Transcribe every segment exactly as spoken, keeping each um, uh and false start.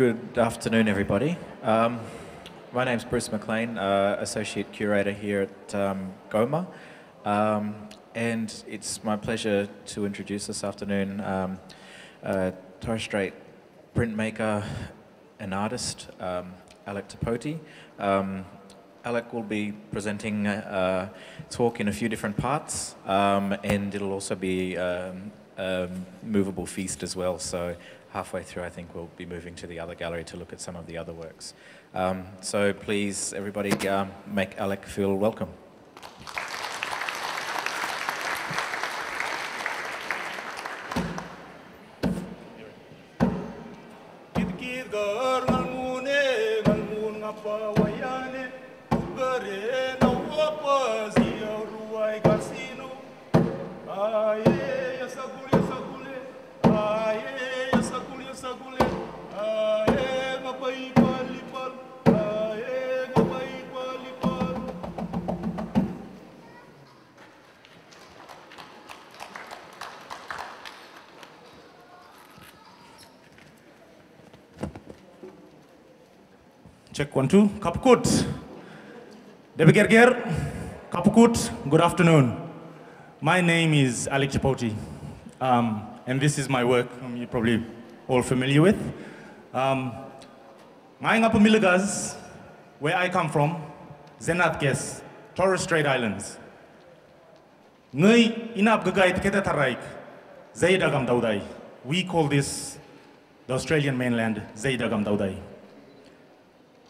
Good afternoon, everybody. Um, my name's Bruce McLean, uh, Associate Curator here at um, GOMA, um, and it's my pleasure to introduce this afternoon um, uh, Torres Strait printmaker and artist, um, Alick Tipoti. Um, Alick will be presenting a, a talk in a few different parts, um, and it'll also be um, a movable feast as well. So halfway through, I think we'll be moving to the other gallery to look at some of the other works. Um, so please, everybody, um, make Alick feel welcome. Check one, two, kapukut. Debiger Ger, kapukut, good afternoon. My name is Alick Tipoti, um, and this is my work, whom you're probably all familiar with. Maingapumiligas, um, where I come from, Zenathkes, Torres Strait Islands. Nui inabgagait ketataraik, Zeidagam daudai. We call this the Australian mainland, Zeidagam daudai.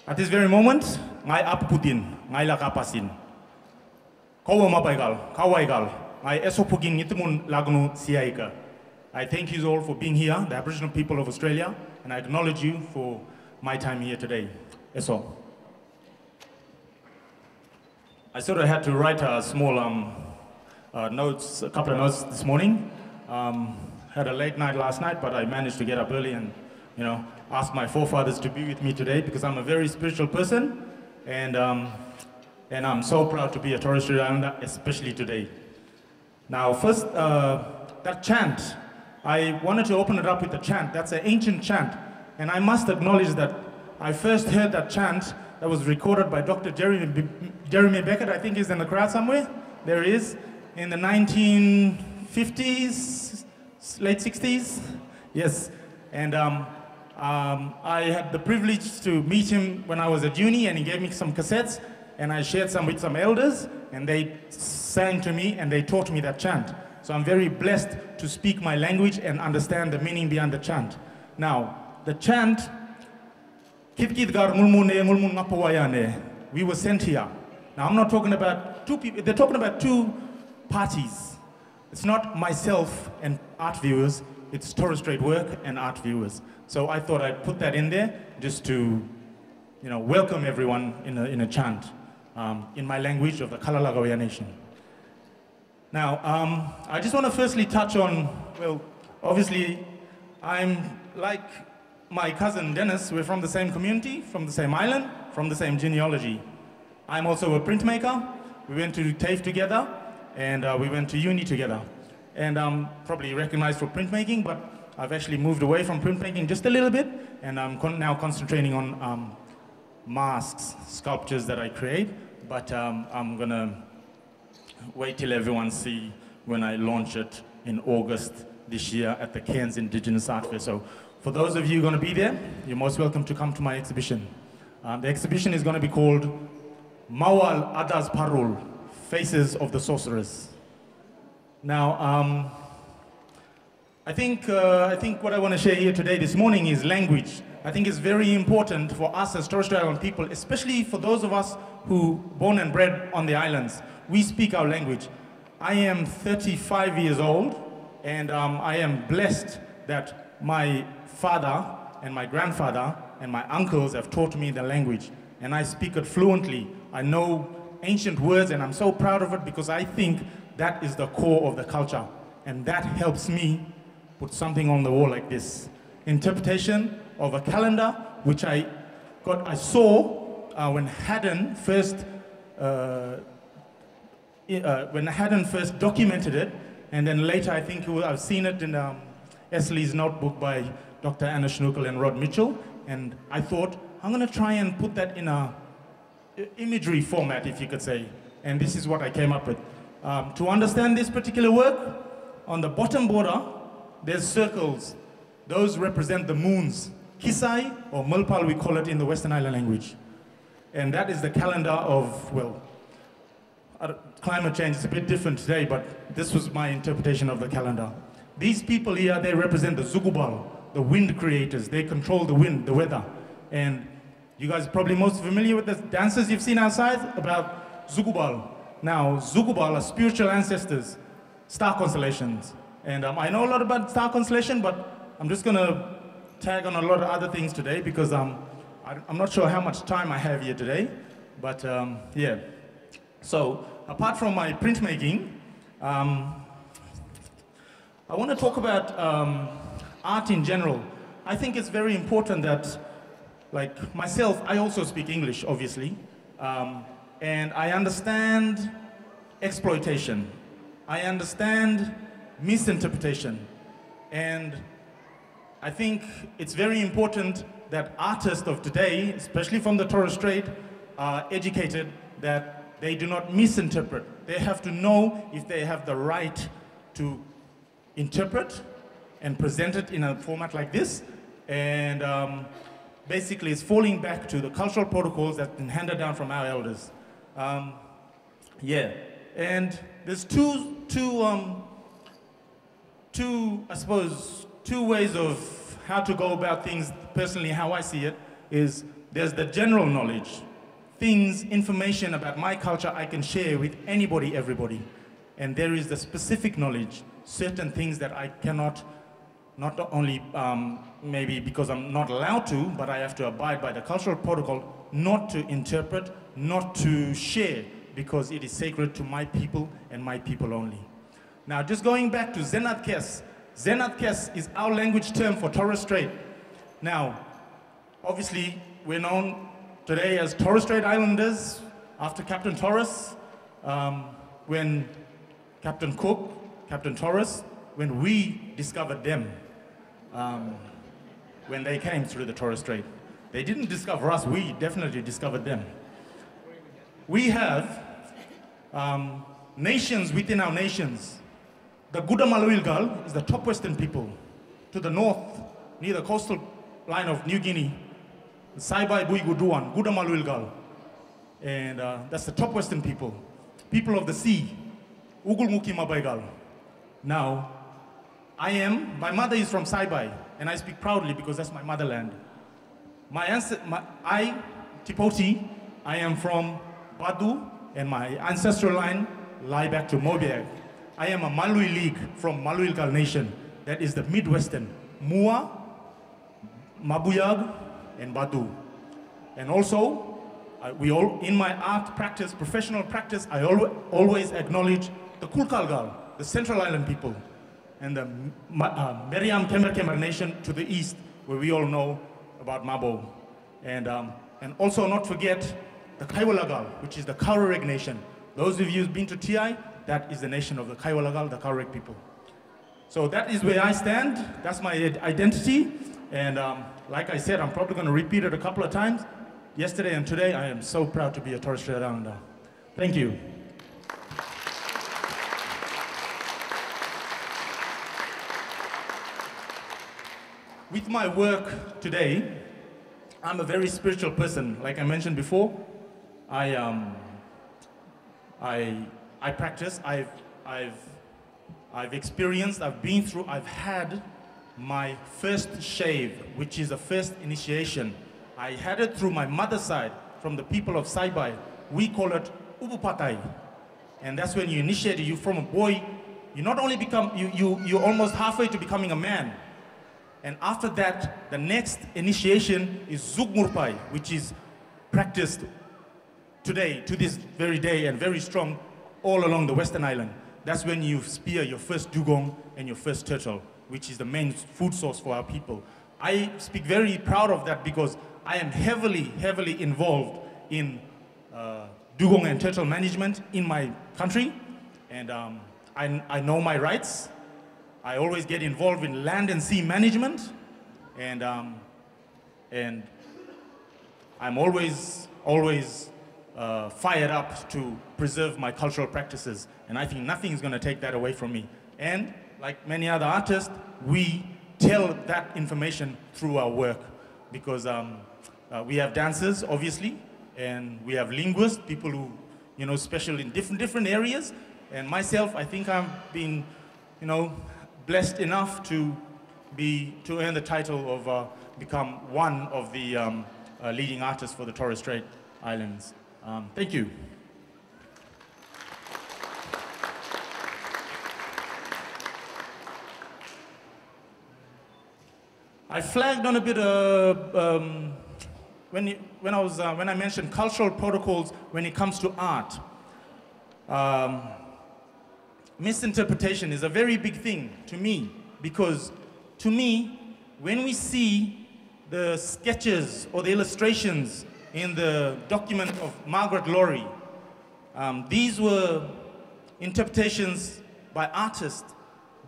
At this very moment, ngai apputin, ngai lakapasin. Kawa Mabai Gal, Kaiwalagal, ngai esopugin nitmun lagnu siaika. I thank you all for being here, the Aboriginal people of Australia, and I acknowledge you for my time here today. Eso. I sort of had to write a small um, uh, notes, a couple of notes this morning. Um, had a late night last night, but I managed to get up early and, you know, ask my forefathers to be with me today, because I'm a very spiritual person, and, um, and I'm so proud to be a Torres Strait Islander, especially today. Now first, uh, that chant, I wanted to open it up with a chant. That's an ancient chant, and I must acknowledge that I first heard that chant that was recorded by Doctor Jeremy, Be Jeremy Beckett. I think he's in the crowd somewhere. There he is, in the nineteen fifties, late sixties, yes. And um, Um, I had the privilege to meet him when I was at uni, and he gave me some cassettes, and I shared some with some elders, and they sang to me and they taught me that chant. So I'm very blessed to speak my language and understand the meaning behind the chant. Now, the chant, we were sent here. Now I'm not talking about two people, they're talking about two parties. It's not myself and art viewers, it's Torres Strait work and art viewers. So I thought I'd put that in there just to, you know, welcome everyone in a, in a chant um, in my language of the Kala Lagaw Ya nation. Now, um, I just want to firstly touch on, well, obviously, I'm like my cousin Dennis, we're from the same community, from the same island, from the same genealogy. I'm also a printmaker. We went to TAFE together, and uh, we went to uni together. And I'm um, probably recognized for printmaking, but I've actually moved away from printmaking just a little bit, and I'm con now concentrating on um, masks, sculptures that I create, but um, I'm gonna wait till everyone see when I launch it in August this year at the Cairns Indigenous Art Fair. So for those of you gonna be there, you're most welcome to come to my exhibition. Um, the exhibition is gonna be called Mawal Adas Parul, Faces of the Sorcerers. Now, um, I think, uh, I think what I want to share here today, this morning, is language. I think it's very important for us as Torres Strait Island people, especially for those of us who born and bred on the islands. We speak our language. I am thirty-five years old, and um, I am blessed that my father and my grandfather and my uncles have taught me the language, and I speak it fluently. I know ancient words, and I'm so proud of it, because I think that is the core of the culture, and that helps me put something on the wall like this. Interpretation of a calendar, which I got, I saw uh, when Haddon first, uh, uh, when Haddon first documented it, and then later I think I've seen it in um, Esley's notebook by Doctor Anna Schnuckel and Rod Mitchell, And I thought, I'm going to try and put that in a imagery format, if you could say. And this is what I came up with. Um, to understand this particular work, on the bottom border, there's circles. Those represent the moons. Kisai, or Mulpal, we call it in the Western Island language. And that is the calendar of, well, uh, climate change is a bit different today, but this was my interpretation of the calendar. These people here, they represent the Zugubal, the wind creators. They control the wind, the weather. And you guys are probably most familiar with the dances you've seen outside about Zugubal. Now, Zugubal are spiritual ancestors, star constellations. And um, I know a lot about star constellation, but I'm just going to tag on a lot of other things today because um, I, I'm not sure how much time I have here today. But um, yeah. So apart from my printmaking, um, I want to talk about um, art in general. I think it's very important that, like myself, I also speak English, obviously. Um, and I understand exploitation. I understand misinterpretation. And I think it's very important that artists of today, especially from the Torres Strait, are educated that they do not misinterpret. They have to know if they have the right to interpret and present it in a format like this. And um, basically, it's falling back to the cultural protocols that have been handed down from our elders. Um, yeah, and there's two, two, um, two, I suppose, two ways of how to go about things. Personally, how I see it is there's the general knowledge, things, information about my culture I can share with anybody, everybody. And there is the specific knowledge, certain things that I cannot, not only um, maybe because I'm not allowed to, but I have to abide by the cultural protocol not to interpret, not to share, because it is sacred to my people and my people only. Now, just going back to Zenathkes. Zenathkes is our language term for Torres Strait. Now, obviously, we're known today as Torres Strait Islanders after Captain Torres, um, when Captain Cook, Captain Torres, when we discovered them, um, when they came through the Torres Strait. They didn't discover us, we definitely discovered them. We have um, nations within our nations. The Gudamalwilgal is the top Western people. To the north, near the coastal line of New Guinea, the Saibai Buiguduan, Gudamalwilgal. And uh, that's the top Western people. People of the sea, Ugulmuki Mabai Gal. Now, I am, my mother is from Saibai, and I speak proudly because that's my motherland. My ancestor, I, Tipoti, I am from Badu, and my ancestral line lie back to Mobyag. I am a Malui League from Malui Kal Nation, that is the Midwestern, Mua, Mabuyag, and Badu. And also, I, we all, in my art practice, professional practice, I al always acknowledge the Kulkalgal, the Central Island people, and the uh, Meriam Kemer Kemer Nation to the east, where we all know about Mabo. And, um, and also not forget the Kaiwalagal, which is the Kauroreg Nation. Those of you who've been to T I, that is the nation of the Kaiwalagal, the Kauroreg people. So that is where I stand. That's my identity. And um, like I said, I'm probably going to repeat it a couple of times. Yesterday and today, I am so proud to be a Torres Strait Islander. Thank you. With my work today, I'm a very spiritual person. Like I mentioned before, I, um, I, I practice, I've, I've, I've experienced, I've been through, I've had my first shave, which is a first initiation. I had it through my mother's side, from the people of Saibai. We call it Ubupatai. And that's when you initiate, you from a boy, you not only become, you, you, you're almost halfway to becoming a man. And after that, the next initiation is Zugmurpai, which is practiced today, to this very day, and very strong all along the Western Island. That's when you spear your first dugong and your first turtle, which is the main food source for our people. I speak very proud of that because I am heavily, heavily involved in uh, dugong and turtle management in my country. And um, I, I know my rights. I always get involved in land and sea management, and um, and I'm always, always uh, fired up to preserve my cultural practices, and I think nothing is going to take that away from me. And like many other artists, we tell that information through our work, because um, uh, we have dancers, obviously, and we have linguists, people who, you know, special in different different areas. And myself, I think I've been, you know, blessed enough to be to earn the title of uh, become one of the um, uh, leading artists for the Torres Strait Islands. Um, thank you. I flagged on a bit of um, when you, when I was uh, when I mentioned cultural protocols when it comes to art. Um, Misinterpretation is a very big thing to me, because to me, when we see the sketches or the illustrations in the document of Margaret Laurie, um, these were interpretations by artists.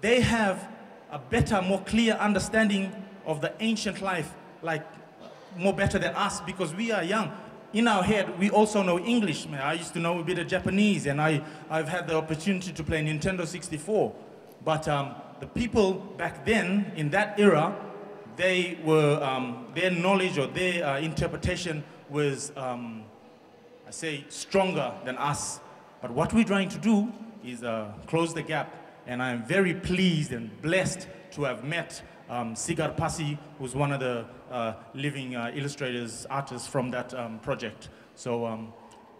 They have a better, more clear understanding of the ancient life, like more better than us, because we are young. In our head, we also know English. I used to know a bit of Japanese, and I, I've had the opportunity to play Nintendo sixty-four. But um, the people back then, in that era, they were, um, their knowledge or their uh, interpretation was, um, I say, stronger than us. But what we're trying to do is uh, close the gap. And I'm very pleased and blessed to have met Um, Sigar Pasi, who's one of the uh, living uh, illustrators, artists from that um, project. So, um,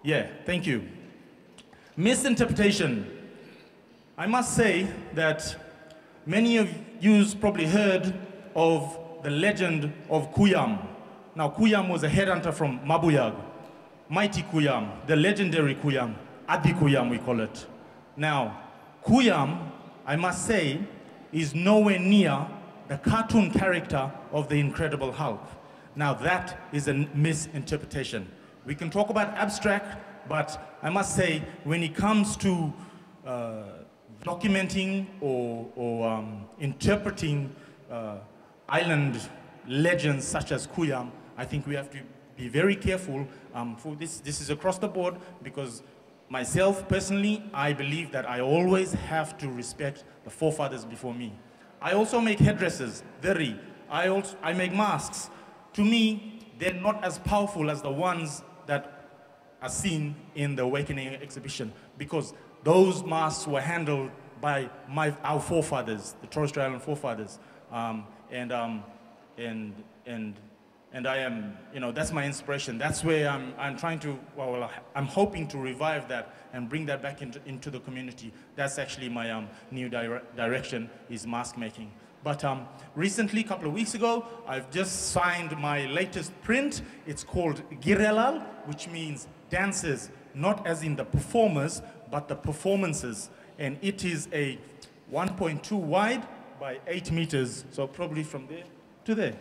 yeah, thank you. Misinterpretation. I must say that many of you's probably heard of the legend of Kuyam. Now, Kuyam was a headhunter from Mabuyag. Mighty Kuyam, the legendary Kuyam, Adi Kuyam we call it. Now, Kuyam, I must say, is nowhere near the cartoon character of the Incredible Hulk. Now that is a misinterpretation. We can talk about abstract, but I must say, when it comes to uh, documenting or, or um, interpreting uh, island legends such as Kuyam, I think we have to be very careful. Um, for this, this is across the board, because myself personally, I believe that I always have to respect the forefathers before me. I also make headdresses, dhiri. I also I make masks. To me, they're not as powerful as the ones that are seen in the Awakening exhibition, because those masks were handled by my our forefathers, the Torres Strait Island forefathers, um, and um, and and and I am, you know, that's my inspiration. That's where I'm I'm trying to well I'm hoping to revive that and bring that back into, into the community. That's actually my um, new dire direction is mask making. But um, recently, a couple of weeks ago, I've just signed my latest print. It's called Girelal, which means dances, not as in the performers, but the performances. And it is a one point two wide by eight meters. So probably from there to there.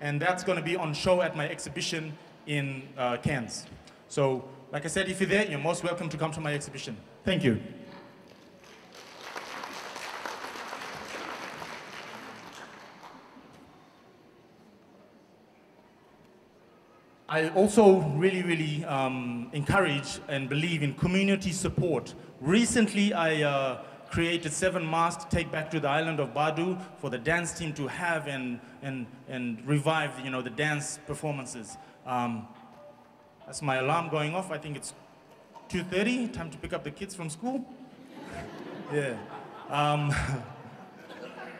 And that's gonna be on show at my exhibition in uh, Cairns. So, like I said, if you're there, you're most welcome to come to my exhibition. Thank you. I also really, really um, encourage and believe in community support. Recently, I uh, created seven masks to take back to the island of Badu for the dance team to have and, and, and revive, you know, the dance performances. Um, That's my alarm going off. I think it's two thirty, time to pick up the kids from school. Yeah. Um,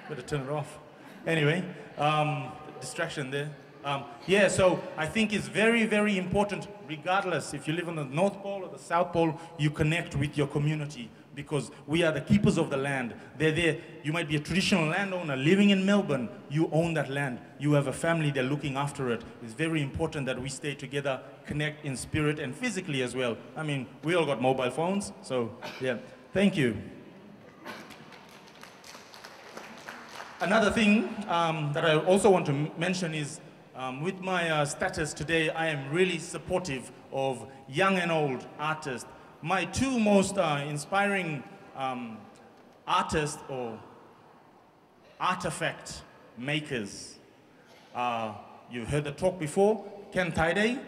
better turn it off. Anyway, um, distraction there. Um, yeah, so I think it's very, very important, regardless if you live on the North Pole or the South Pole, you connect with your community, because we are the keepers of the land. They're there. You might be a traditional landowner living in Melbourne. You own that land. You have a family. They're looking after it. It's very important that we stay together, connect in spirit and physically as well. I mean, we all got mobile phones, so yeah. Thank you. Another thing um, that I also want to mention is um, with my uh, status today, I am really supportive of young and old artists. My two most uh, inspiring um, artists or artifact makers are You've heard the talk before. Ken Taidei,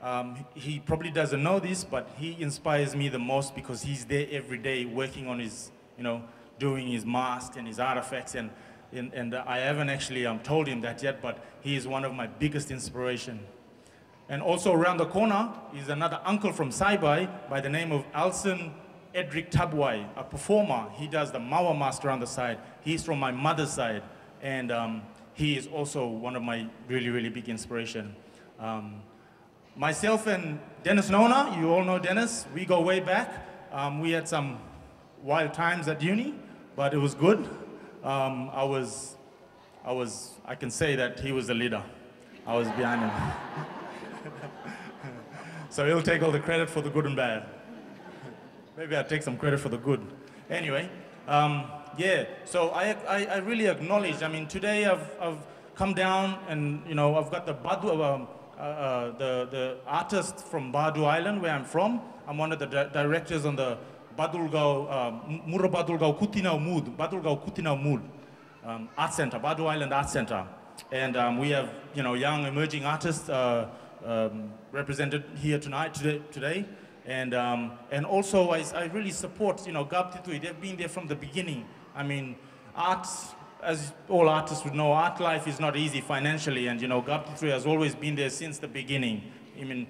um, he probably doesn't know this, but he inspires me the most because he's there every day working on his, you know, doing his mask and his artifacts. And, and, and I haven't actually um, told him that yet, but he is one of my biggest inspiration. And also around the corner is another uncle from Saibai by the name of Alson Edric Tabwai, a performer. He does the Mawa master on the side. He's from my mother's side. And um, he is also one of my really, really big inspiration. Um, myself and Dennis Nona, you all know Dennis, we go way back. Um, we had some wild times at uni, but it was good. Um, I was, I was, I can say that he was the leader. I was behind him. So he'll take all the credit for the good and bad. Maybe I'll take some credit for the good. Anyway, um, yeah, so I, I, I really acknowledge, I mean, today I've, I've come down and, you know, I've got the Badu, um, uh, uh, the, the artist from Badu Island, where I'm from. I'm one of the di directors on the Badulgau, um, Muro Badulgau Kutinau Mood, Badulgau Kutinau Mood um, Art Center, Badu Island Art Center. And um, we have, you know, young emerging artists uh, um, represented here tonight, today. today. And, um, and also I, I really support, you know, Gab Titui. They've been there from the beginning. I mean, art, as all artists would know, art life is not easy financially. And, you know, Gab Titui has always been there since the beginning. I mean,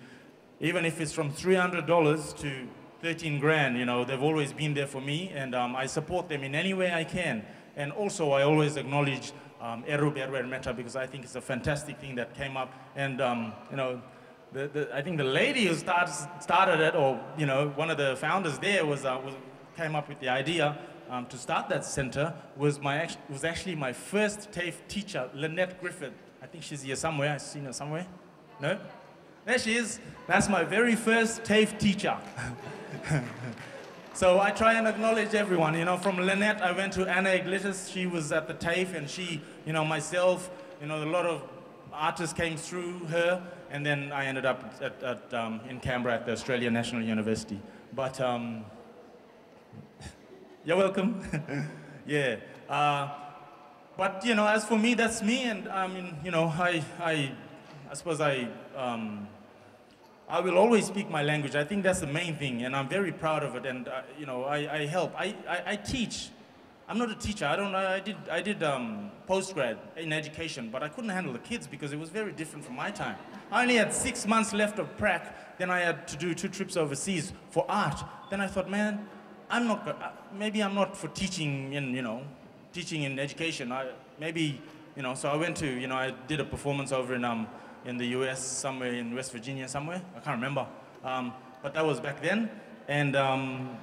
even if it's from three hundred dollars to thirteen grand, you know, they've always been there for me. And um, I support them in any way I can. And also I always acknowledge um, Eru Berwer Meta, because I think it's a fantastic thing that came up. And, um, you know, The, the, I think the lady who starts, started it, or you know, one of the founders there was, uh, was came up with the idea um, to start that center. Was my was actually my first TAFE teacher, Lynette Griffith. I think she's here somewhere. I've seen her somewhere. No, there she is. That's my very first TAFE teacher. So I try and acknowledge everyone. You know, from Lynette, I went to Anna Iglesias. She was at the TAFE, and she, you know, myself, you know, a lot of artists came through her. And then I ended up at, at, um, in Canberra at the Australian National University. But um, you're welcome. Yeah. Uh, but you know, as for me, that's me. And I mean, you know, I, I, I suppose I, um, I will always speak my language. I think that's the main thing, and I'm very proud of it. And uh, you know, I, I help. I, I, I teach. I'm not a teacher. I don't. I did. I did um, postgrad in education, but I couldn't handle the kids because it was very different from my time. I only had six months left of prac. Then I had to do two trips overseas for art. Then I thought, man, I'm not. Maybe I'm not for teaching in, you know, teaching in education. I maybe, you know. So I went to, you know, I did a performance over in um in the U S somewhere in West Virginia somewhere. I can't remember. Um, but that was back then, and um,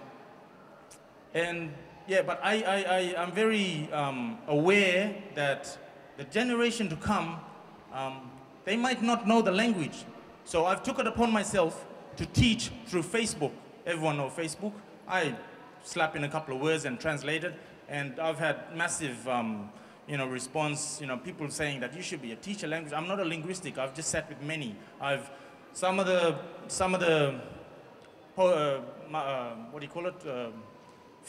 and. Yeah, but I, I, I, I'm very um, aware that the generation to come, um, they might not know the language. So I've took it upon myself to teach through Facebook. Everyone knows Facebook. I slap in a couple of words and translate it. And I've had massive um, you know, response, you know, people saying that you should be a teacher language. I'm not a linguistic. I've just sat with many. I've, some of the, some of the uh, uh, what do you call it? Uh,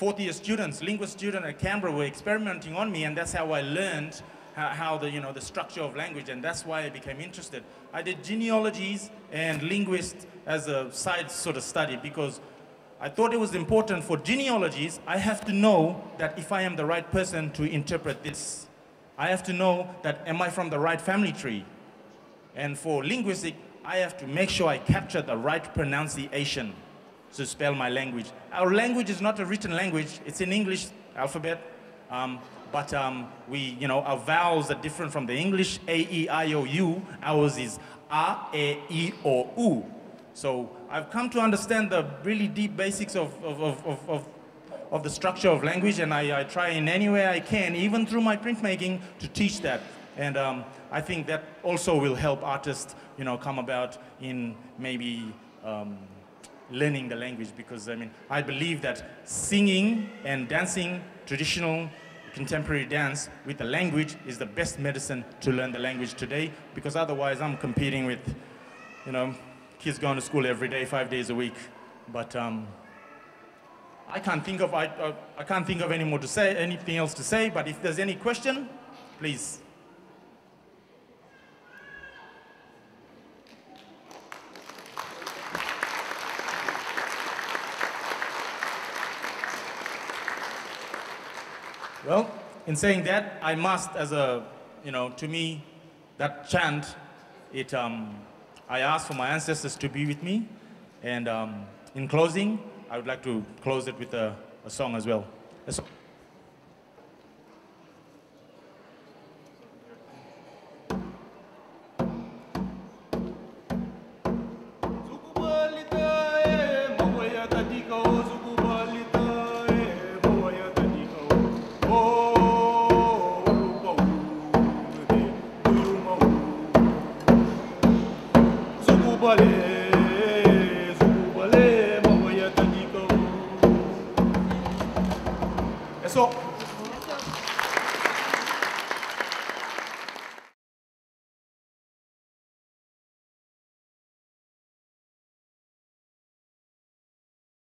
fourth year students, linguist students at Canberra were experimenting on me, and that's how I learned how, how the, you know, the structure of language, and that's why I became interested. I did genealogies and linguists as a side sort of study because I thought it was important for genealogies. I have to know that if I am the right person to interpret this. I have to know that am I from the right family tree? And for linguistic, I have to make sure I capture the right pronunciation to spell my language. Our language is not a written language, it's an English alphabet, um, but um, we, you know, our vowels are different from the English, A E I O U, ours is A E I O U. So I've come to understand the really deep basics of, of, of, of, of the structure of language, and I, I try in any way I can, even through my printmaking, to teach that. And um, I think that also will help artists, you know, come about in maybe, um, learning the language, because I mean, I believe that singing and dancing, traditional contemporary dance with the language is the best medicine to learn the language today, because otherwise I'm competing with, you know, kids going to school every day, five days a week. But um, I can't think of, I, uh, I can't think of any more to say, anything else to say, but if there's any question, please. Well, in saying that, I must, as a, you know, to me, that chant, it, um, I ask for my ancestors to be with me. And um, in closing, I would like to close it with a, a song as well. A song. So